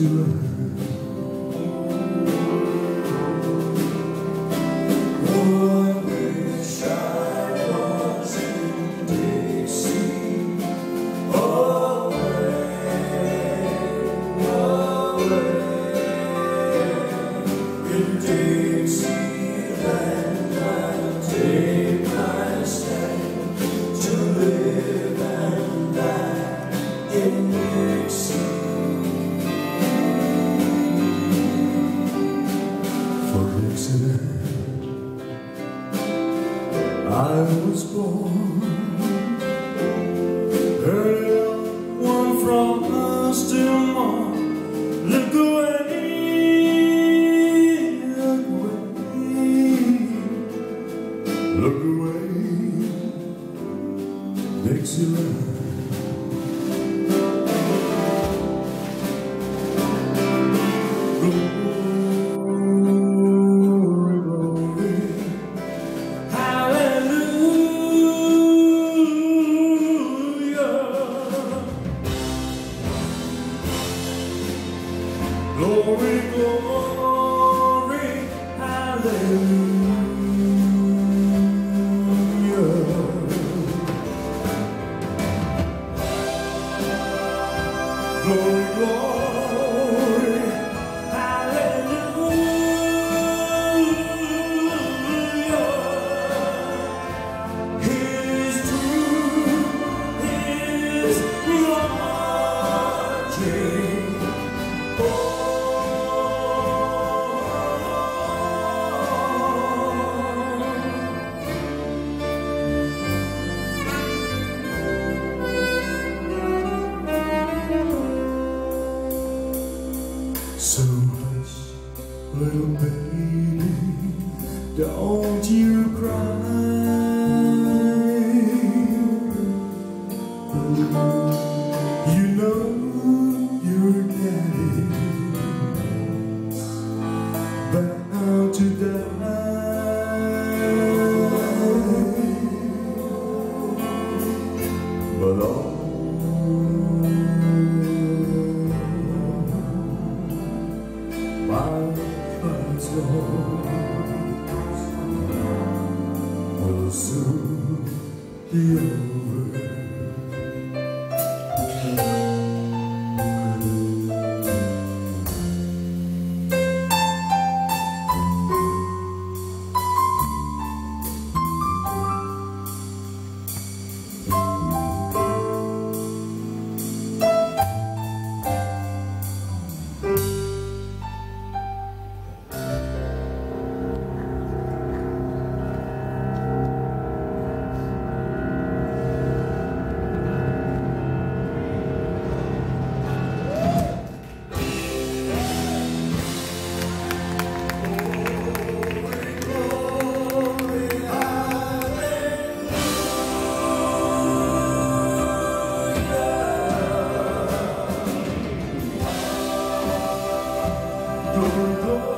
to her. I was born early on, one from us to morn. Look away, look away, look away, Dixieland. Glory, glory, hallelujah. Glory, glory, hallelujah. His truth is marching on. So hush, little baby, don't you cry. You know your daddy bound to die, but will soon be over. Glory, glory.